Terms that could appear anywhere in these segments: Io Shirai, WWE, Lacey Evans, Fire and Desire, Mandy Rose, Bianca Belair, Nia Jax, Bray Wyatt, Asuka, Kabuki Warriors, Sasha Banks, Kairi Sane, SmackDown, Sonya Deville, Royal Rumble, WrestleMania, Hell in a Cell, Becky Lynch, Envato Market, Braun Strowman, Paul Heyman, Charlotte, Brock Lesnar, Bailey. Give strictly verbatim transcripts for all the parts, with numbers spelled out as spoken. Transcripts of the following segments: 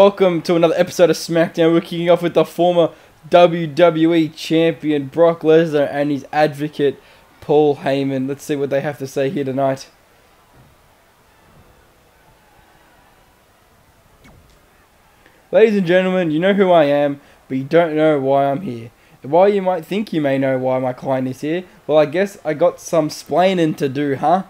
Welcome to another episode of SmackDown. We're kicking off with the former W W E champion Brock Lesnar and his advocate Paul Heyman. Let's see what they have to say here tonight. Ladies and gentlemen, you know who I am, but you don't know why I'm here. While you might think you may know why my client is here, well, I guess I got some splainin' to do, huh?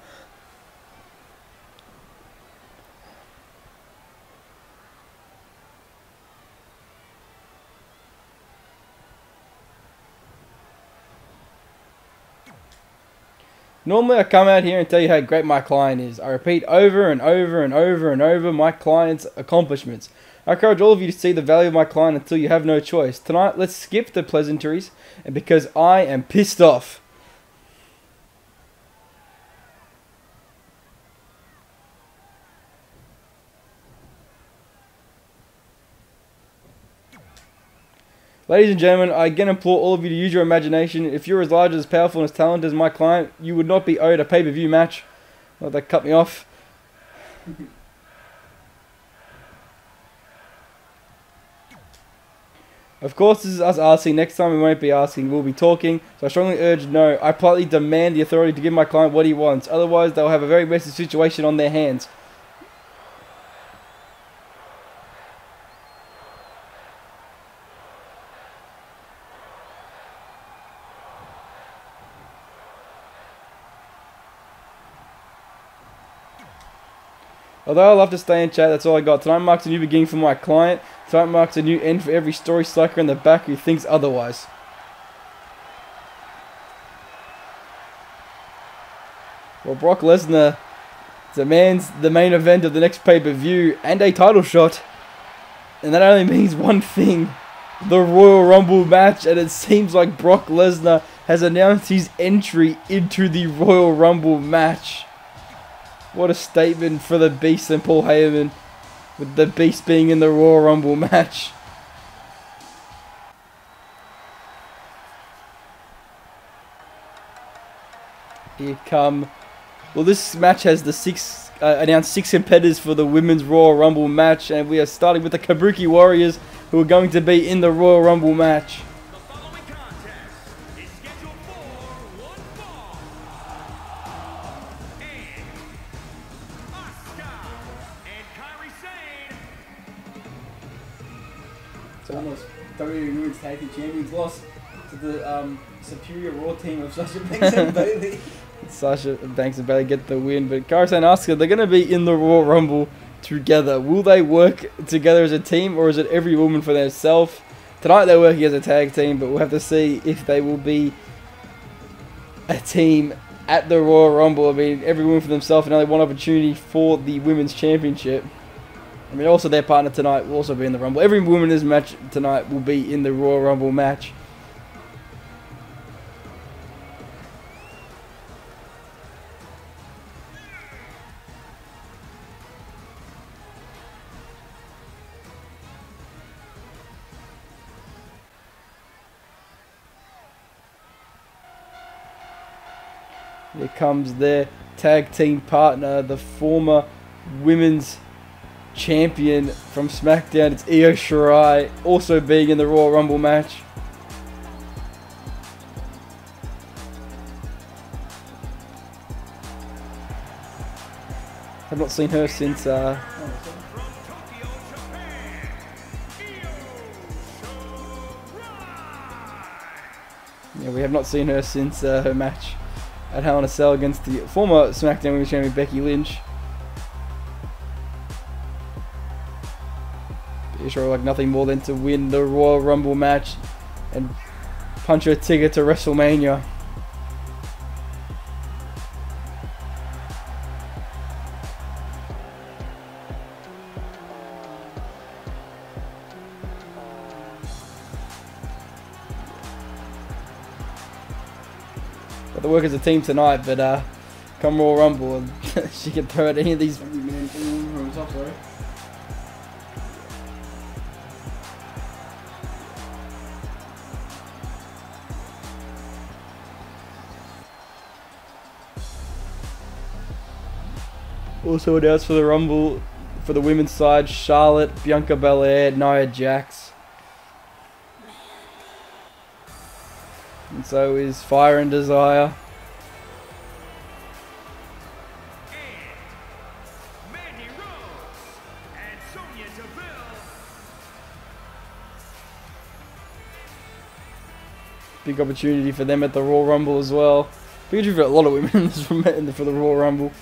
Normally I come out here and tell you how great my client is. I repeat over and over and over and over my client's accomplishments. I encourage all of you to see the value of my client until you have no choice. Tonight, let's skip the pleasantries, and because I am pissed off. Ladies and gentlemen, I again implore all of you to use your imagination. If you're as large, as powerful, and as talented as my client, you would not be owed a pay-per-view match. Oh, that cut me off. Of course, this is us asking. Next time we won't be asking, we'll be talking. So I strongly urge no. I politely demand the authority to give my client what he wants. Otherwise, they'll have a very messy situation on their hands. Although I love to stay and chat, that's all I got. Tonight marks a new beginning for my client. Tonight marks a new end for every story sucker in the back who thinks otherwise. Well, Brock Lesnar demands the main event of the next pay-per-view and a title shot. And that only means one thing. The Royal Rumble match. And it seems like Brock Lesnar has announced his entry into the Royal Rumble match. What a statement for the Beast and Paul Heyman, with the Beast being in the Royal Rumble match. Here come... Well, this match has the six uh, announced six competitors for the Women's Royal Rumble match, and we are starting with the Kabuki Warriors, who are going to be in the Royal Rumble match. W W E Women's Tag Team Champions lost to the um, superior Raw team of Sasha Banks and Bailey. Sasha Banks and Bailey get the win, but Kairi Sane and Asuka, they're going to be in the Royal Rumble together. Will they work together as a team, or is it every woman for themselves? Tonight they're working as a tag team, but we'll have to see if they will be a team at the Royal Rumble. I mean, every woman for themselves, and only one opportunity for the Women's Championship. I mean, also their partner tonight will also be in the Rumble. Every woman in this match tonight will be in the Royal Rumble match. Here comes their tag team partner, the former women's champion from SmackDown, it's Io Shirai, also being in the Royal Rumble match. I've not seen her since uh yeah, we have not seen her since uh, her match at Hell in a Cell against the former SmackDown Women's Champion Becky Lynch. Sure, like nothing more than to win the Royal Rumble match and punch her ticket to WrestleMania. Got to work as a team tonight, but uh, come Royal Rumble, and she can throw at any of these. Also announced for the Rumble for the women's side, Charlotte, Bianca Belair, Nia Jax. And so is Fire and Desire. And Mandy Rose and Sonya Deville. Big opportunity for them at the Royal Rumble as well. Big opportunity for a lot of women for the Royal Rumble.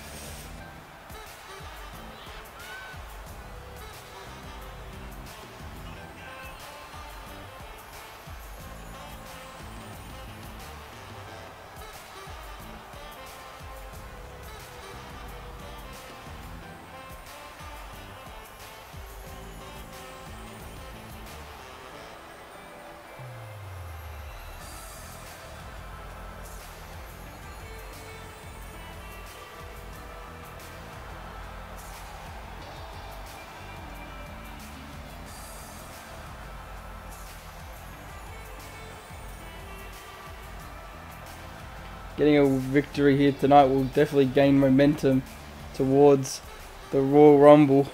Getting a victory here tonight will definitely gain momentum towards the Royal Rumble.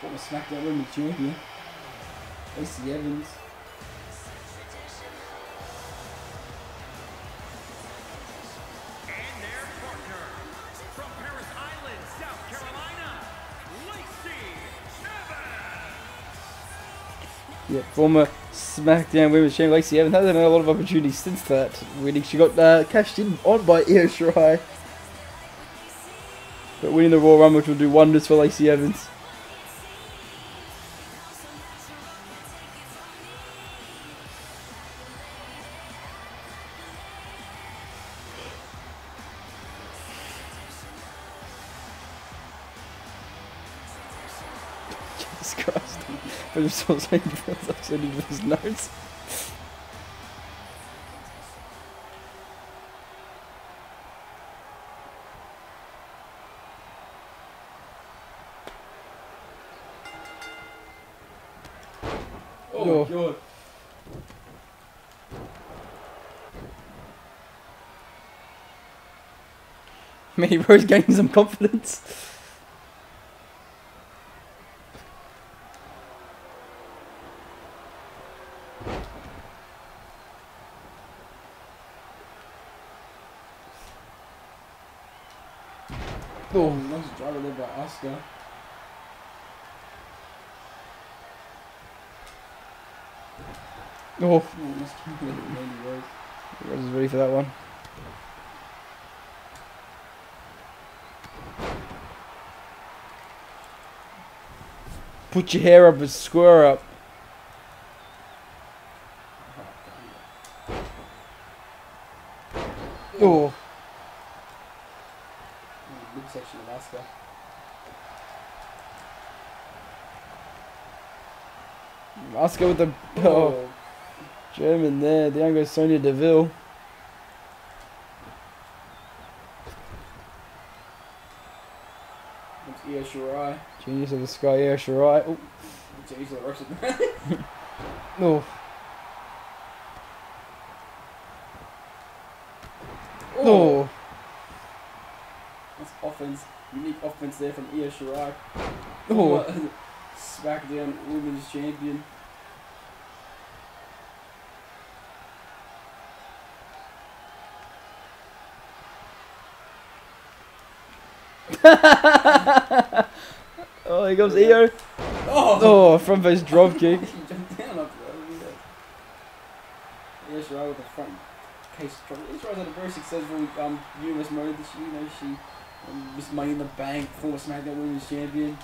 Former SmackDown Women's Champion, Lacey Evans. And their partner, from Parris Island, South Carolina, Lacey Evans. Yeah, former SmackDown Women's Champion Lacey Evans hasn't had a lot of opportunities since that winning. She got uh, cashed in on by Io Shirai, but winning the Royal Rumble will do wonders for Lacey Evans. Jesus Christ. I just saw Sonya Deville's upset into his notes. Oh, my God. Mandy Rose gaining some confidence. Oh, nice driver there by Asuka. Oh, nice driver by Mandy Rose. Rose is ready for that one. Put your hair up and square up. Oh. Section of Asuka. Asuka with the oh, German there. Down goes Sonya Deville. That's Io Shirai. Genius of the Sky, Io Shirai. Oh. Genius of the Russian. No. Oh. That's offense, unique offense there from Io Shirai. Oh. SmackDown Women's Champion. Oh, here comes Io. Oh, oh front face drop kick. She jumped down after that. Io Shirai with the front case drop. Io Shirai's had a very successful um, U S mode this year. You know, she. Miss Money in the Bank, former SmackDown Women's Champion.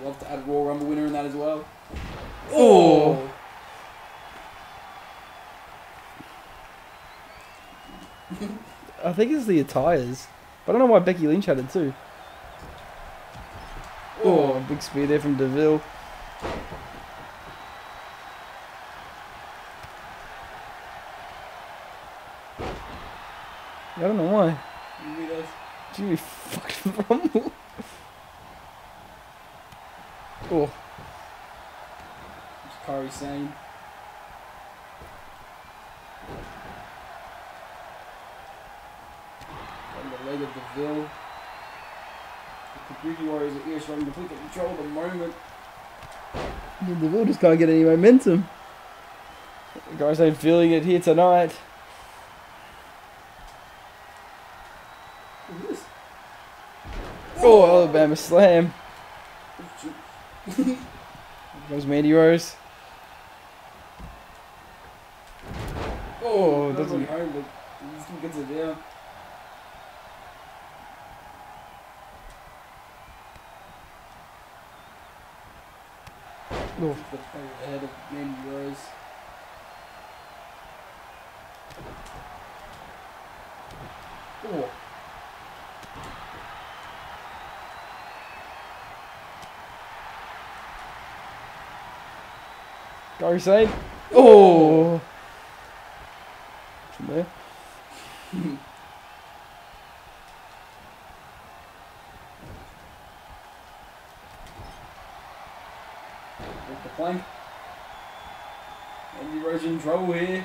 Love to add a Royal Rumble winner in that as well. Oh! I think it's the attires. But I don't know why Becky Lynch had it too. Oh, oh, big spear there from Deville. I don't know why. Jimmy fucking Rumble. Oh. It's Kairi Sane. And the leg of Deville. Kabuki Warriors and Io Shirai can completely control the moment. The ball just can't get any momentum. Guys, I'm feeling it here tonight. Look at this. Oh, oh, Alabama slam. Here goes Mandy Rose. Oh, doesn't home, but he still gets it down. Oh. The head of Mandy Rose. Oh. Kairi Sane. Oh. From there. With the flank. Mandy Rose in trouble here.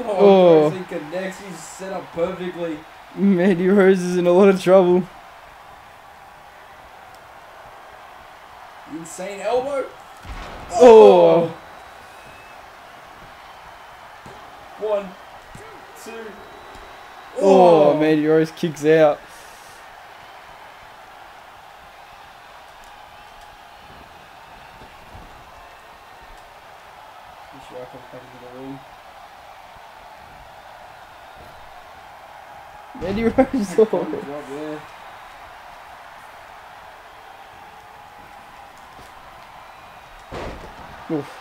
Oh, oh. He connects, he's set up perfectly. Mandy Rose is in a lot of trouble. Insane elbow. Oh! Oh. One, two. Oh, oh, Mandy Rose kicks out. Mandy Rose. Oh. Oof.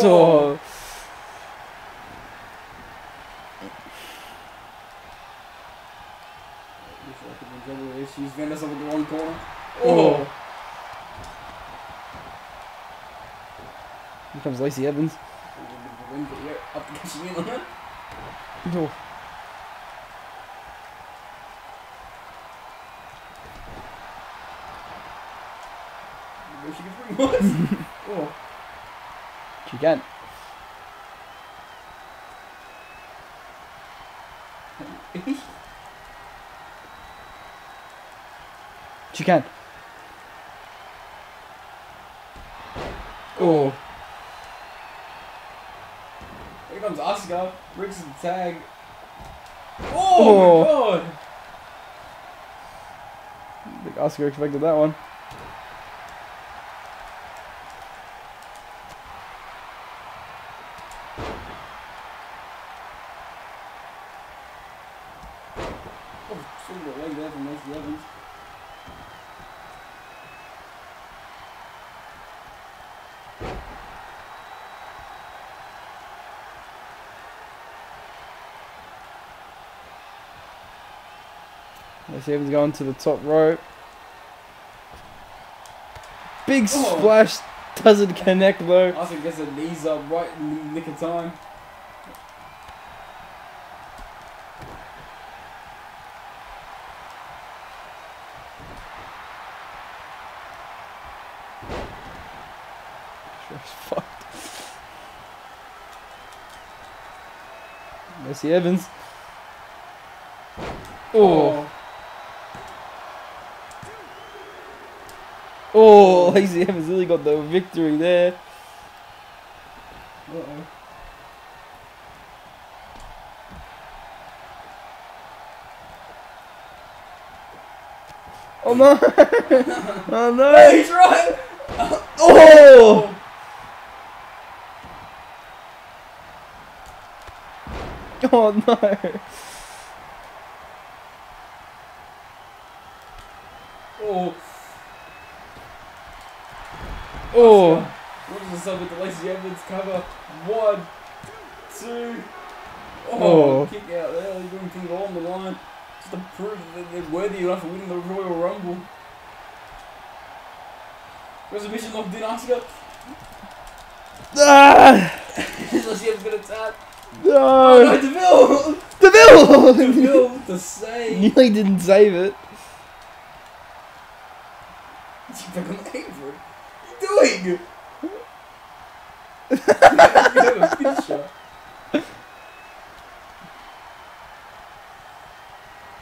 Oh. She's been us up in the one corner. Oh. Here comes Lacey Evans. Up against you, look at it. She can bring us. Oh. She can. She can. Oh. Here comes Asuka, brings the tag. Oh, oh my god! I think Asuka expected that one. Oh, swing the leg there from Lacey Evans. Lacey Evans going to the top rope. Big oh. splash doesn't connect though. Asuka gets her knees up right in the nick of time. Fucked. Lacey Evans. Oh. oh. Oh, Lacey Evans really got the victory there. Uh-oh. Oh no! Oh no! He's right! Oh! Oh no! Oh! Oh! Watch this up with the Lacey Evans cover. One, two. Oh! oh. Kick out there. They're doing things all on the line just to prove that they're worthy enough of winning the Royal Rumble. Reservation locked in, Asuka. Ah! Lacey Evans gonna tap. No! Oh, no, Deville! Deville! Deville to save. Nearly didn't save it. What are you doing? You have a picture.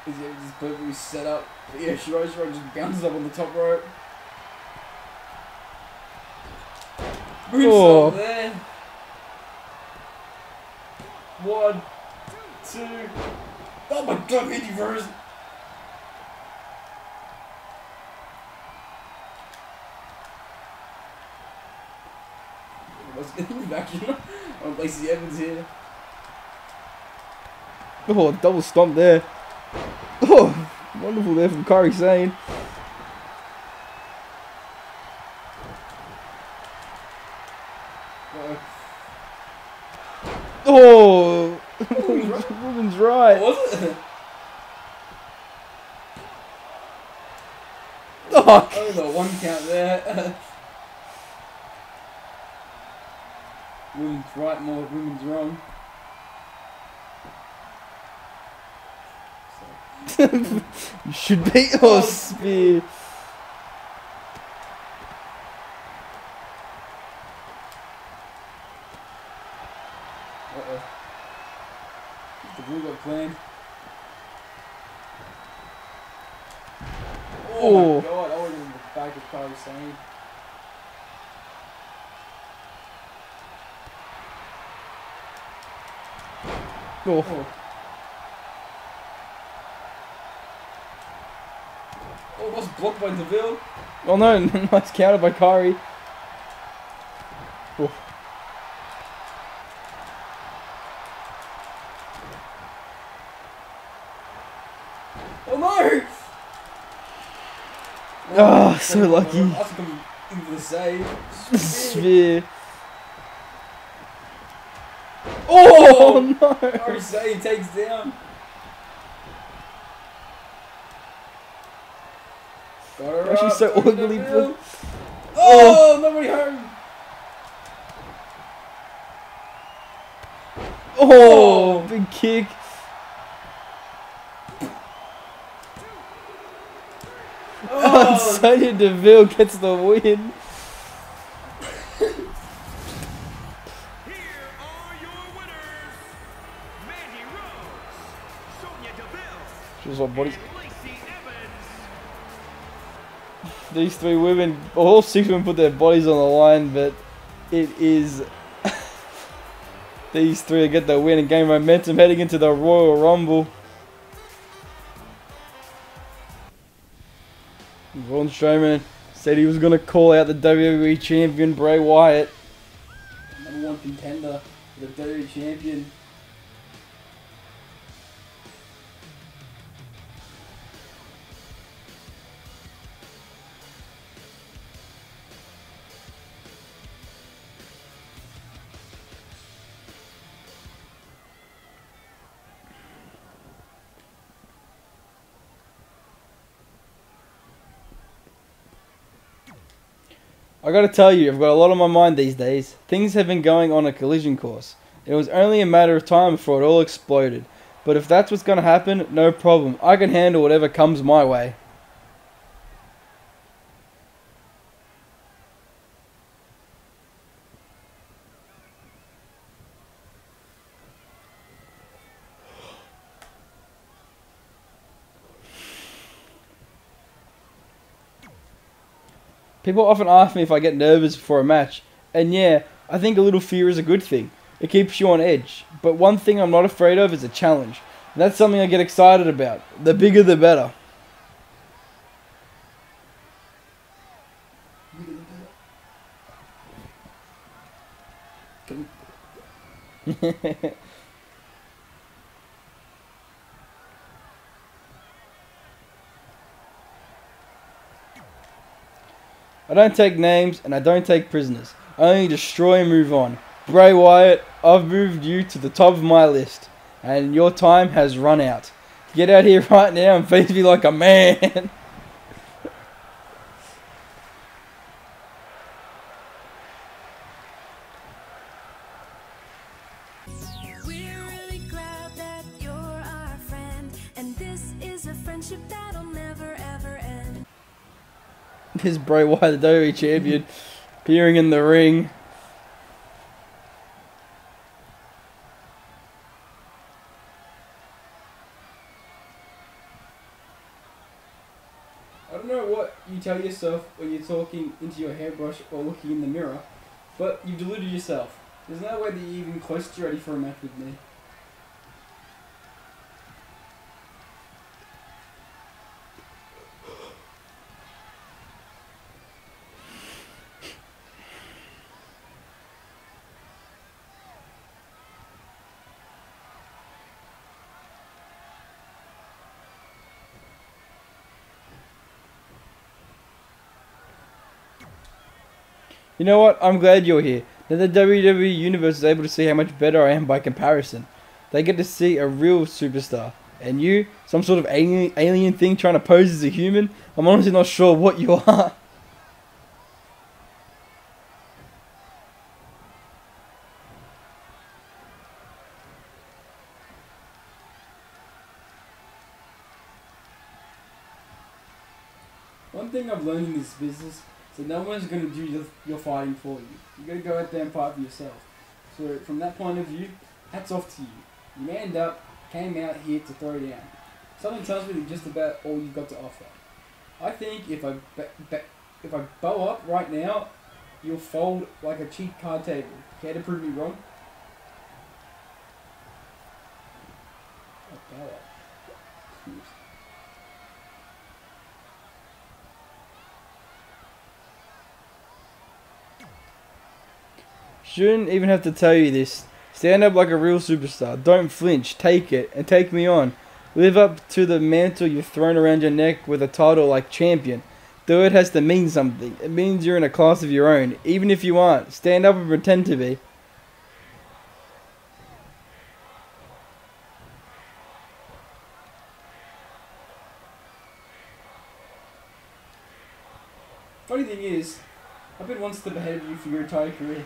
Is it just perfectly set up? But yeah, Shirai Shirai just bounces up on the top rope. Moonsault there. One, two. Oh my god, Mandy Rose. I was getting the back, you know? Oh, Lacey Evans here. Oh, double stomp there. Oh, wonderful there from Kairi Sane. Uh, oh, woman's right. Woman's right. Was it? Oh, oh, the one count there. Women's right more, women's wrong. You should be oh, spear. Uh oh. The blue got planned. Oh, oh my god, I was in the back of Kairi Sane. Oh. Oh. Oh, it was blocked by Deville. Oh no, nice counter by Kairi. Oh. Oh no! Oh, oh so lucky. Asuka in for the save. Sphere. Oh, oh no! Kairi Sane takes down. They're actually so ugly. Oh, oh, nobody home. Oh, oh, big kick. Oh, Sonya Deville gets the win. Here are your winners, Mandy Rose, Sonya Deville. She was on body. These three women, all six women put their bodies on the line, but it is these three get the win and gain momentum heading into the Royal Rumble. Braun Strowman said he was going to call out the W W E champion Bray Wyatt. Number one contender for the W W E champion. I gotta tell you, I've got a lot on my mind these days. Things have been going on a collision course. It was only a matter of time before it all exploded. But if that's what's gonna happen, no problem. I can handle whatever comes my way. People often ask me if I get nervous before a match, and yeah, I think a little fear is a good thing. It keeps you on edge, but one thing I'm not afraid of is a challenge, and that's something I get excited about. The bigger the better. I don't take names, and I don't take prisoners. I only destroy and move on. Bray Wyatt, I've moved you to the top of my list, and your time has run out. Get out here right now and face me like a man. We're really glad that you're our friend, and this is a friendship that'll never ever end. Here's Bray Wyatt, the W W E champion, appearing in the ring. I don't know what you tell yourself when you're talking into your hairbrush or looking in the mirror, but you've deluded yourself. There's no way that you're even close to ready for a match with me. You know what? I'm glad you're here. Now the W W E Universe is able to see how much better I am by comparison. They get to see a real superstar. And you, some sort of alien, alien thing trying to pose as a human? I'm honestly not sure what you are. One thing I've learned in this business, so no one's going to do your, your fighting for you. You've got to go out there and fight for yourself. So from that point of view, hats off to you. You manned up, came out here to throw down. Something tells me that just about all you've got to offer. I think if I, if I bow up right now, you'll fold like a cheap card table. Care to prove me wrong? I bow up. Shouldn't even have to tell you this. Stand up like a real superstar. Don't flinch. Take it. And take me on. Live up to the mantle you've thrown around your neck with a title like champion. The word has to mean something. It means you're in a class of your own. Even if you aren't, stand up and pretend to be. Funny thing is, I've been one step ahead of you for your entire career.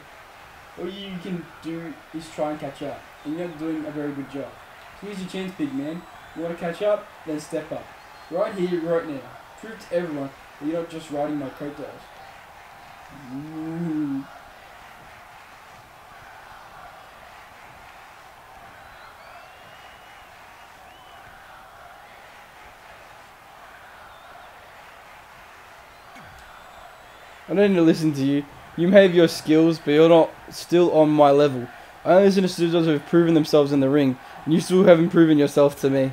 All you can do is try and catch up, and you're not doing a very good job. Here's your chance, big man. You want to catch up? Then step up. Right here, right now. Prove to everyone that you're not just riding my coattails. Mm. I don't need to listen to you. You may have your skills, but you're not still on my level. I only listen to students who have proven themselves in the ring, and you still haven't proven yourself to me.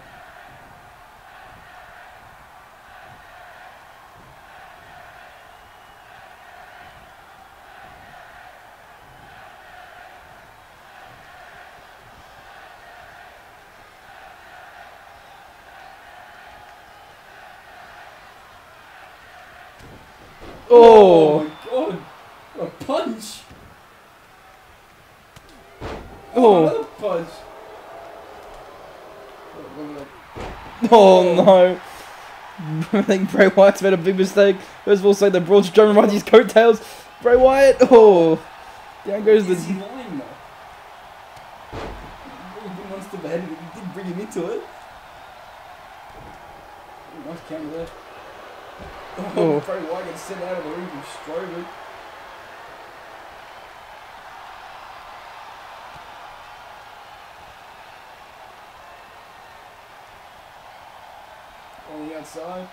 Oh! Oh my God. A punch! Oh, oh. Another punch! Oh, oh no! I think Bray Wyatt's made a big mistake. First of all, say the Braun Strowman rides his coattails. Bray Wyatt! Oh! Down goes the. He's lying though. He really wants to bed, but he did bring him into it. Oh, nice counter there. Oh, oh. Bray Wyatt gets sent out of the ring from Strowman. On the outside.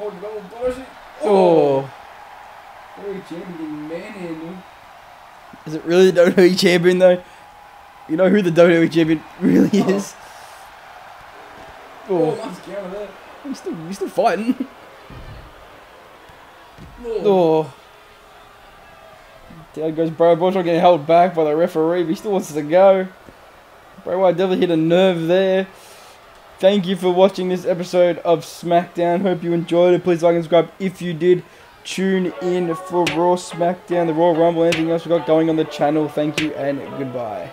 Oh, oh. oh. W W E champion getting manhandled. Is it really the W W E champion though? You know who the W W E champion really oh. is? Oh, oh nice counter there. He's still, he's still fighting. Oh. Down goes Bray Wyatt getting held back by the referee, but he still wants to go. Bray Wyatt definitely hit a nerve there. Thank you for watching this episode of SmackDown. Hope you enjoyed it. Please like and subscribe if you did. Tune in for Raw, SmackDown, the Royal Rumble, anything else we've got going on the channel. Thank you and goodbye.